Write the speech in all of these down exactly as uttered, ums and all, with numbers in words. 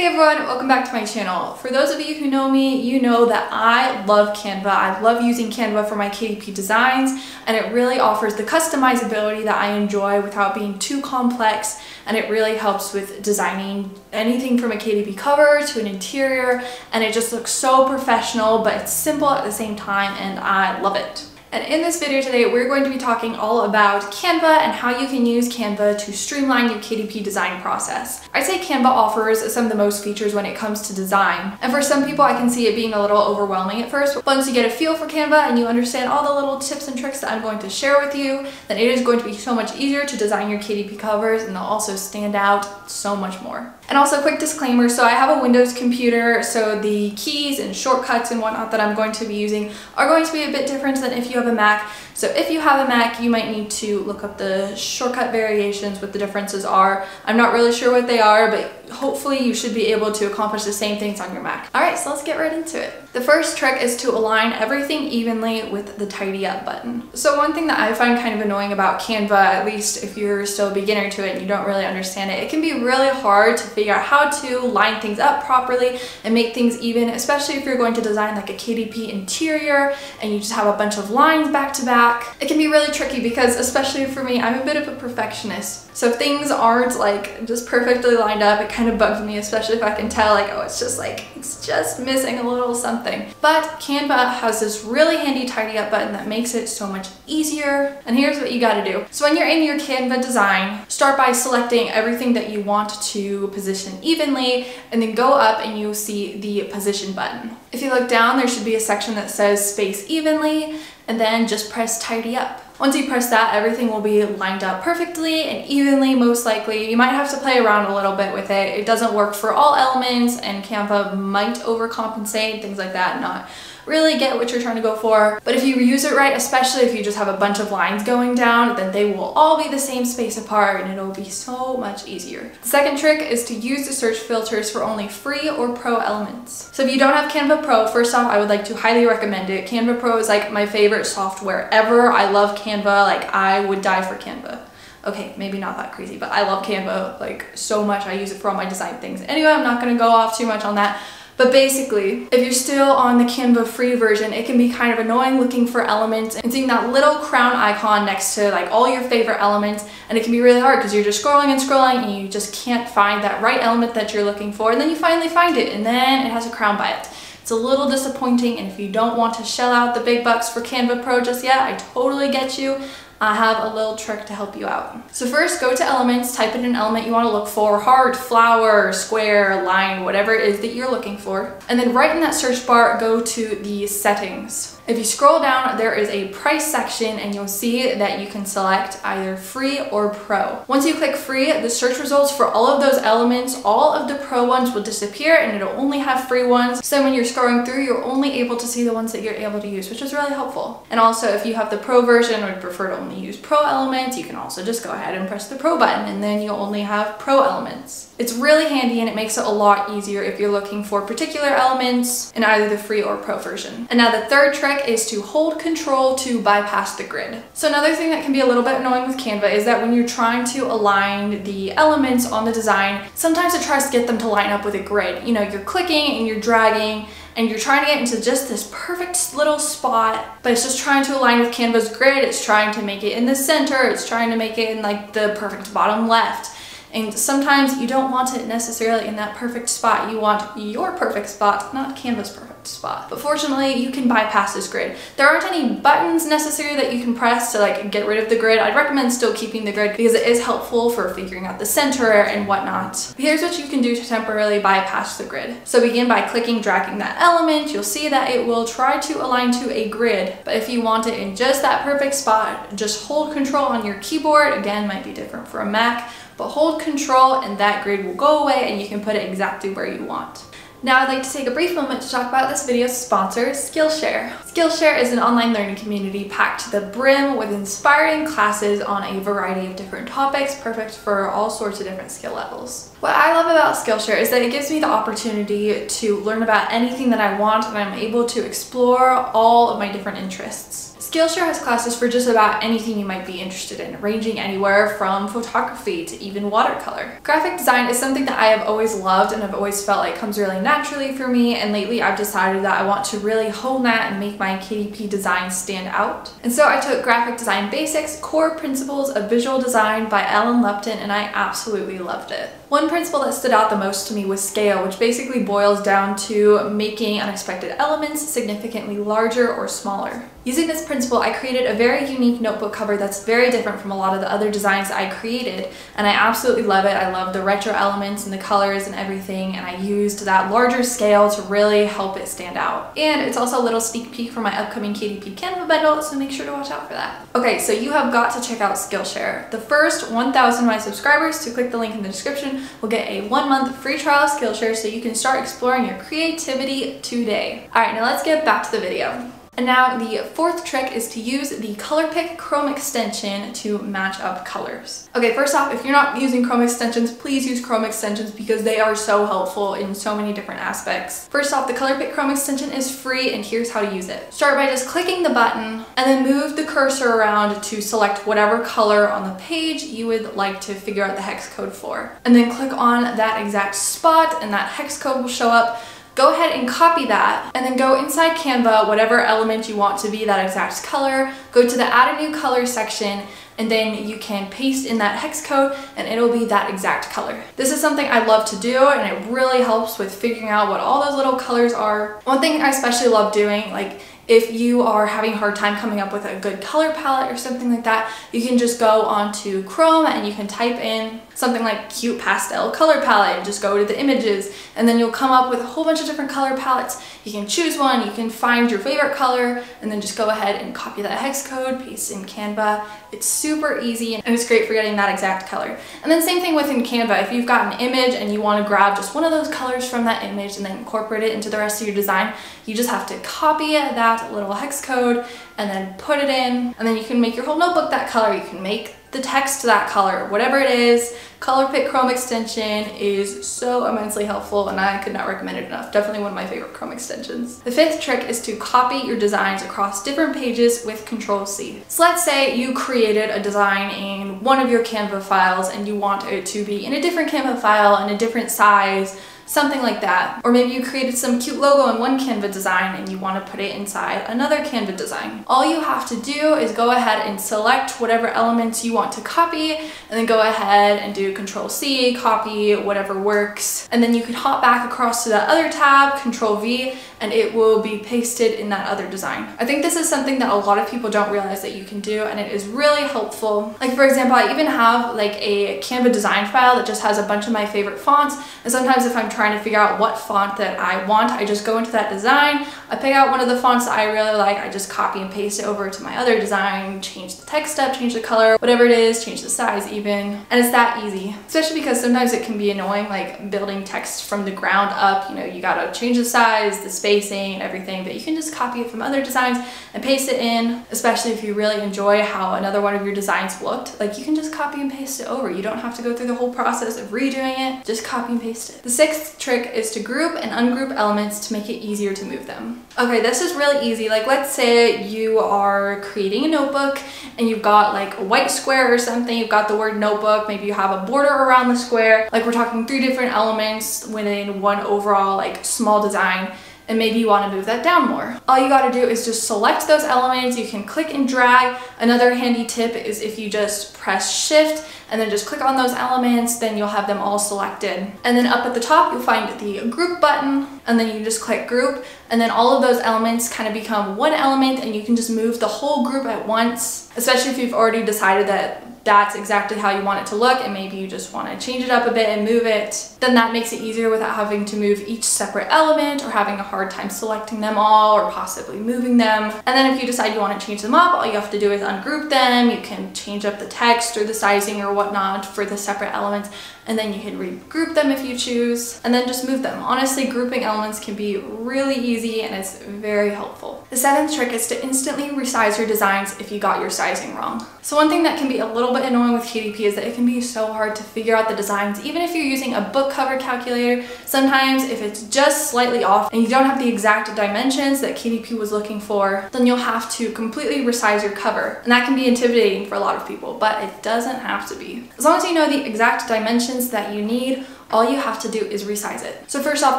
Hey everyone, welcome back to my channel. For those of you who know me, you know that I love Canva. I love using Canva for my K D P designs, and it really offers the customizability that I enjoy without being too complex, and it really helps with designing anything from a K D P cover to an interior, and it just looks so professional, but it's simple at the same time, and I love it. And in this video today, we're going to be talking all about Canva and how you can use Canva to streamline your K D P design process. I'd say Canva offers some of the most features when it comes to design. And for some people, I can see it being a little overwhelming at first. But once you get a feel for Canva and you understand all the little tips and tricks that I'm going to share with you, then it is going to be so much easier to design your K D P covers, and they'll also stand out so much more. And also, quick disclaimer, so I have a Windows computer, so the keys and shortcuts and whatnot that I'm going to be using are going to be a bit different than if you have a Mac. So if you have a Mac, you might need to look up the shortcut variations, what the differences are. I'm not really sure what they are, but hopefully you should be able to accomplish the same things on your Mac. All right, so let's get right into it. The first trick is to align everything evenly with the tidy up button. So one thing that I find kind of annoying about Canva, at least if you're still a beginner to it and you don't really understand it, it can be really hard to figure out how to line things up properly and make things even, especially if you're going to design like a K D P interior and you just have a bunch of lines back to back. It can be really tricky because, especially for me, I'm a bit of a perfectionist. So if things aren't like just perfectly lined up, it kind of bugs me, especially if I can tell like, oh, it's just like, it's just missing a little something. Thing. But Canva has this really handy tidy up button that makes it so much easier. And here's what you gotta do. So when you're in your Canva design, start by selecting everything that you want to position evenly, and then go up and you'll see the position button. If you look down, there should be a section that says space evenly, and then just press tidy up. Once you press that, everything will be lined up perfectly and evenly, most likely. You might have to play around a little bit with it. It doesn't work for all elements, and Canva might overcompensate, things like that, not really get what you're trying to go for. But if you use it right, especially if you just have a bunch of lines going down, then they will all be the same space apart, and it'll be so much easier. The second trick is to use the search filters for only free or pro elements. So if you don't have Canva Pro, first off, I would like to highly recommend it. Canva Pro is like my favorite software ever. I love Canva, like I would die for Canva. Okay, maybe not that crazy, but I love Canva like so much. I use it for all my design things. Anyway, I'm not gonna go off too much on that. But basically, if you're still on the Canva free version, it can be kind of annoying looking for elements and seeing that little crown icon next to like all your favorite elements, and it can be really hard because you're just scrolling and scrolling and you just can't find that right element that you're looking for, and then you finally find it, and then it has a crown by it. It's a little disappointing, and if you don't want to shell out the big bucks for Canva Pro just yet, I totally get you. I have a little trick to help you out. So first, go to elements, type in an element you want to look for, heart, flower, square, line, whatever it is that you're looking for. And then right in that search bar, go to the settings. If you scroll down, there is a price section, and you'll see that you can select either free or pro. Once you click free, the search results for all of those elements, all of the pro ones will disappear, and it'll only have free ones. So when you're scrolling through, you're only able to see the ones that you're able to use, which is really helpful. And also, if you have the pro version or prefer to only use pro elements, you can also just go ahead and press the pro button, and then you'll only have pro elements. It's really handy, and it makes it a lot easier if you're looking for particular elements in either the free or pro version. And now the third trick is to hold control to bypass the grid. So another thing that can be a little bit annoying with Canva is that when you're trying to align the elements on the design, sometimes it tries to get them to line up with a grid. You know, you're clicking and you're dragging, and you're trying to get into just this perfect little spot, but it's just trying to align with Canva's grid. It's trying to make it in the center. It's trying to make it in like the perfect bottom left. And sometimes you don't want it necessarily in that perfect spot. You want your perfect spot, not Canva's perfect spot. But fortunately, you can bypass this grid. There aren't any buttons necessary that you can press to like get rid of the grid. I'd recommend still keeping the grid because it is helpful for figuring out the center and whatnot. But here's what you can do to temporarily bypass the grid. So begin by clicking, dragging that element. You'll see that it will try to align to a grid. But if you want it in just that perfect spot, just hold control on your keyboard. Again, might be different for a Mac, but hold control and that grid will go away, and you can put it exactly where you want. Now I'd like to take a brief moment to talk about this video's sponsor, Skillshare. Skillshare is an online learning community packed to the brim with inspiring classes on a variety of different topics, perfect for all sorts of different skill levels. What I love about Skillshare is that it gives me the opportunity to learn about anything that I want, and I'm able to explore all of my different interests. Skillshare has classes for just about anything you might be interested in, ranging anywhere from photography to even watercolor. Graphic design is something that I have always loved and I've always felt like comes really naturally for me, and lately I've decided that I want to really hone that and make my K D P design stand out. And so I took Graphic Design Basics, Core Principles of Visual Design by Ellen Lupton, and I absolutely loved it. One principle that stood out the most to me was scale, which basically boils down to making unexpected elements significantly larger or smaller. Using this principle, I created a very unique notebook cover that's very different from a lot of the other designs I created, and I absolutely love it. I love the retro elements and the colors and everything, and I used that larger scale to really help it stand out. And it's also a little sneak peek for my upcoming K D P Canva bundle, so make sure to watch out for that. Okay, so you have got to check out Skillshare. The first one thousand of my subscribers to click the link in the description will get a one-month free trial of Skillshare so you can start exploring your creativity today. All right, now let's get back to the video. And now the fourth trick is to use the Color Pick Chrome extension to match up colors. Okay, first off, if you're not using Chrome extensions, please use Chrome extensions because they are so helpful in so many different aspects. First off, the Color Pick Chrome extension is free, and here's how to use it. Start by just clicking the button and then move the cursor around to select whatever color on the page you would like to figure out the hex code for. And then click on that exact spot and that hex code will show up. Go ahead and copy that, and then go inside Canva, whatever element you want to be that exact color, go to the Add a New Color section, and then you can paste in that hex code and it'll be that exact color. This is something I love to do and it really helps with figuring out what all those little colors are. One thing I especially love doing, like if you are having a hard time coming up with a good color palette or something like that, you can just go onto Chrome and you can type in something like cute pastel color palette and just go to the images, and then you'll come up with a whole bunch of different color palettes. You can choose one, you can find your favorite color, and then just go ahead and copy that hex code, paste in Canva. It's super easy and it's great for getting that exact color. And then same thing within Canva. If you've got an image and you want to grab just one of those colors from that image and then incorporate it into the rest of your design, you just have to copy that little hex code and then put it in, and then you can make your whole notebook that color. You can make the text that color, whatever it is. Color Pick Chrome extension is so immensely helpful and I could not recommend it enough. Definitely one of my favorite Chrome extensions. The fifth trick is to copy your designs across different pages with control C. So let's say you created a design in one of your Canva files and you want it to be in a different Canva file and a different size, something like that. Or maybe you created some cute logo in one Canva design and you want to put it inside another Canva design. All you have to do is go ahead and select whatever elements you want to copy, and then go ahead and do control C, copy, whatever works. And then you can hop back across to that other tab, control V, and it will be pasted in that other design. I think this is something that a lot of people don't realize that you can do, and it is really helpful. Like for example, I even have like a Canva design file that just has a bunch of my favorite fonts, and sometimes if I'm trying trying to figure out what font that I want, I just go into that design, I pick out one of the fonts that I really like, I just copy and paste it over to my other design, change the text up, change the color, whatever it is, change the size even, and it's that easy. Especially because sometimes it can be annoying, like building text from the ground up, you know, you gotta change the size, the spacing, and everything, but you can just copy it from other designs and paste it in, especially if you really enjoy how another one of your designs looked. Like you can just copy and paste it over. You don't have to go through the whole process of redoing it, just copy and paste it. The sixth trick is to group and ungroup elements to make it easier to move them. Okay, this is really easy. Like let's say you are creating a notebook and you've got like a white square or something, you've got the word notebook, maybe you have a border around the square. Like we're talking three different elements within one overall like small design, and maybe you want to move that down more. All you got to do is just select those elements. You can click and drag. Another handy tip is if you just press shift and then just click on those elements, then you'll have them all selected. And then up at the top, you'll find the group button, and then you just click group, and then all of those elements kind of become one element, and you can just move the whole group at once, especially if you've already decided that that's exactly how you want it to look, and maybe you just want to change it up a bit and move it. Then that makes it easier without having to move each separate element or having a hard time selecting them all or possibly moving them. And then if you decide you want to change them up, all you have to do is ungroup them. You can change up the text or the sizing or whatnot for the separate elements, and then you can regroup them if you choose, and then just move them. Honestly, grouping elements can be really easy and it's very helpful. The seventh trick is to instantly resize your designs if you got your sizing wrong. So one thing that can be a little bit annoying with K D P is that it can be so hard to figure out the designs. Even if you're using a book cover calculator, sometimes if it's just slightly off and you don't have the exact dimensions that K D P was looking for, then you'll have to completely resize your cover. And that can be intimidating for a lot of people, but it doesn't have to be. As long as you know the exact dimensions that you need, all you have to do is resize it. So first off,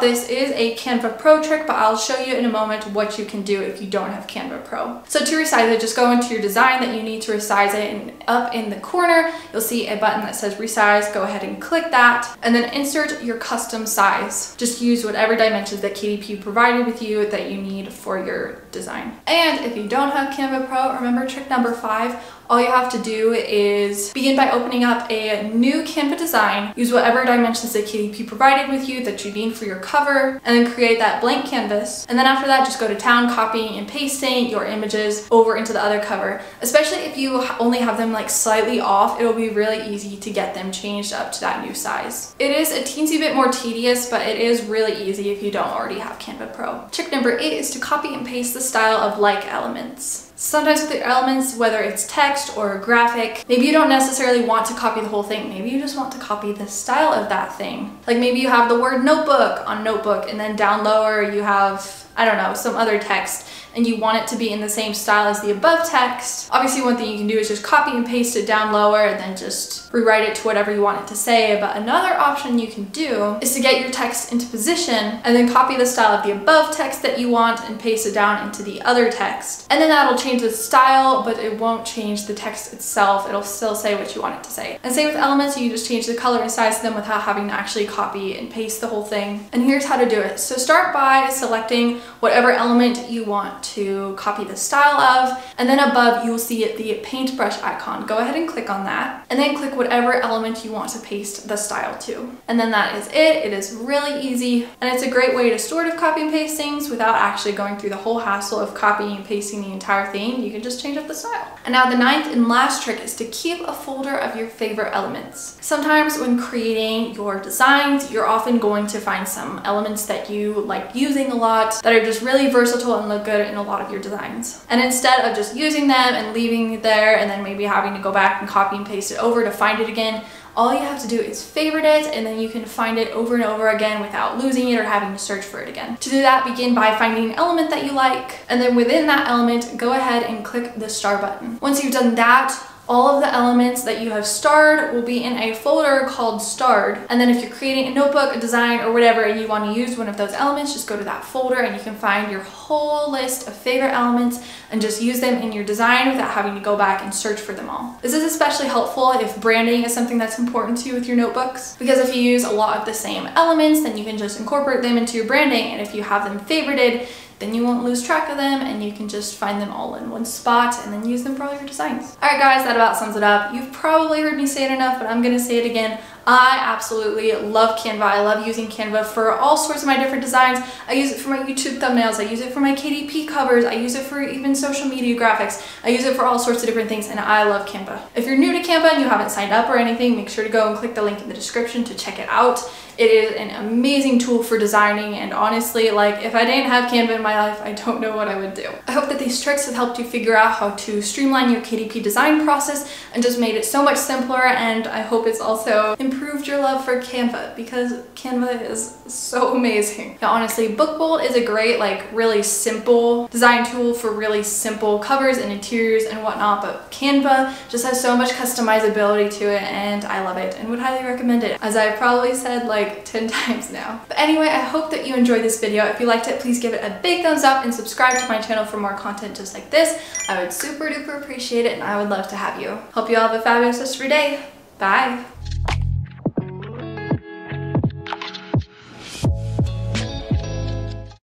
this is a Canva Pro trick, but I'll show you in a moment what you can do if you don't have Canva Pro. So to resize it, just go into your design that you need to resize it, and up in the corner, you'll see a button that says resize. Go ahead and click that, and then insert your custom size. Just use whatever dimensions that K D P provided with you that you need for your design. And if you don't have Canva Pro, remember trick number five, all you have to do is begin by opening up a new Canva design, use whatever dimensions that K D P provided with you that you need for your cover, and then create that blank canvas. And then after that, just go to town, copying and pasting your images over into the other cover. Especially if you only have them like slightly off, it'll be really easy to get them changed up to that new size. It is a teensy bit more tedious, but it is really easy if you don't already have Canva Pro. Trick number eight is to copy and paste the style of like elements. Sometimes with your elements, whether it's text or a graphic, maybe you don't necessarily want to copy the whole thing. Maybe you just want to copy the style of that thing. Like maybe you have the word notebook on notebook, and then down lower you have, I don't know, some other text, and you want it to be in the same style as the above text. Obviously, one thing you can do is just copy and paste it down lower and then just rewrite it to whatever you want it to say. But another option you can do is to get your text into position and then copy the style of the above text that you want and paste it down into the other text. And then that'll change the style, but it won't change the text itself. It'll still say what you want it to say. And same with elements, you can just change the color and size of them without having to actually copy and paste the whole thing. And here's how to do it. So start by selecting whatever element you want to copy the style of, and then above you'll see the paintbrush icon. Go ahead and click on that, and then click whatever element you want to paste the style to. And then that is it. It is really easy, and it's a great way to sort of copy and paste things without actually going through the whole hassle of copying and pasting the entire thing. You can just change up the style. And now the ninth and last trick is to keep a folder of your favorite elements. Sometimes when creating your designs, you're often going to find some elements that you like using a lot that are just really versatile and look good in a lot of your designs. And instead of just using them and leaving it there and then maybe having to go back and copy and paste it over to find it again, all you have to do is favorite it, and then you can find it over and over again without losing it or having to search for it again. To do that, begin by finding an element that you like, and then within that element, go ahead and click the star button. Once you've done that, all of the elements that you have starred will be in a folder called starred. And then if you're creating a notebook, a design, or whatever, and you want to use one of those elements, just go to that folder and you can find your whole list of favorite elements and just use them in your design without having to go back and search for them all. This is especially helpful if branding is something that's important to you with your notebooks, because if you use a lot of the same elements, then you can just incorporate them into your branding, and if you have them favorited, then you won't lose track of them and you can just find them all in one spot and then use them for all your designs. All right, guys, that about sums it up. You've probably heard me say it enough, but I'm gonna say it again. I absolutely love Canva. I love using Canva for all sorts of my different designs. I use it for my YouTube thumbnails. I use it for my K D P covers. I use it for even social media graphics. I use it for all sorts of different things, and I love Canva. If you're new to Canva and you haven't signed up or anything, make sure to go and click the link in the description to check it out. It is an amazing tool for designing, and honestly, like, if I didn't have Canva in my life, I don't know what I would do. I hope that these tricks have helped you figure out how to streamline your K D P design process and just made it so much simpler, and I hope it's also improved your love for Canva, because Canva is so amazing. Now, honestly, Book Bolt is a great, like, really simple design tool for really simple covers and interiors and whatnot, but Canva just has so much customizability to it, and I love it and would highly recommend it, as I've probably said, like, Like ten times now. But anyway, I hope that you enjoyed this video. If you liked it, please give it a big thumbs up and subscribe to my channel for more content just like this. I would super duper appreciate it, and I would love to have you. Hope you all have a fabulous rest of your day. Bye!